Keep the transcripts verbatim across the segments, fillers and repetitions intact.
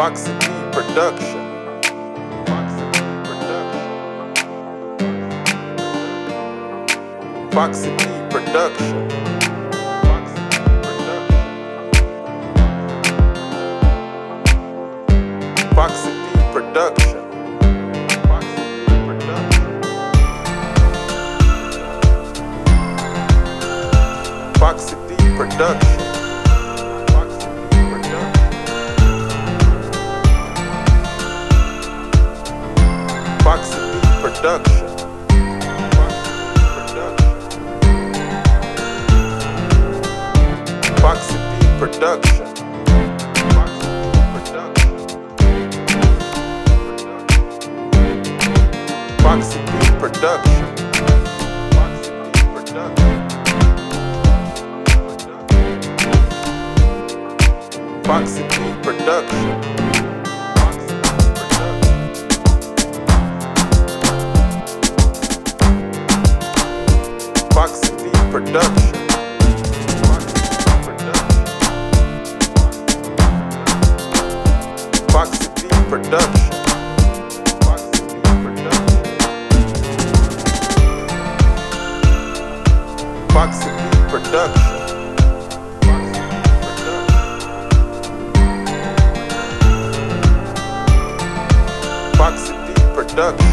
Foxy D Production. Foxy D Production. Foxy D Production. Foxy D Production. Foxy D Production. Foxy D Production. Foxy D Production. Foxy D Production. Foxy D Production. Foxy D Production. Foxy D Production. Foxy D Production. Foxy D Production. Foxy D Production. Foxy D Production. Foxy D Production. Foxy D Production. Foxy D Production.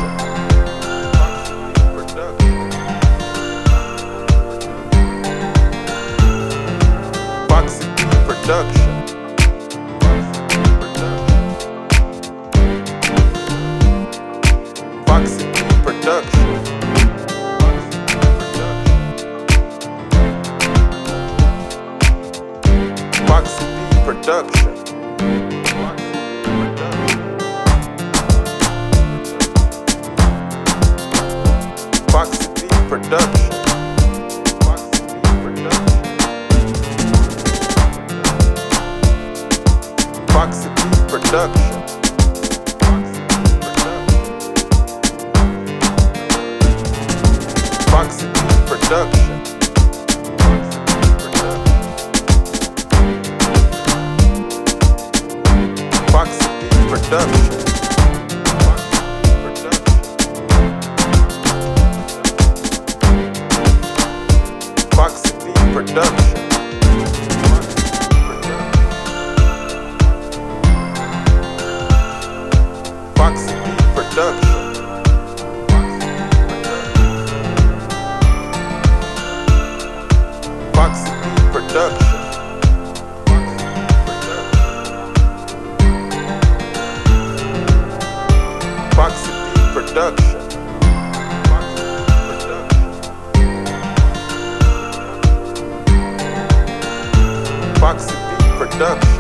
Foxy D Production. Foxy D Production. Foxy D Production. Foxy D Production. Foxy D Production. Foxy D Production. Foxy D Production. Foxy D Production. Foxy D Production. Foxy D Production. Foxy D Production. Foxy D Production. Foxy D Production. Foxy D Production.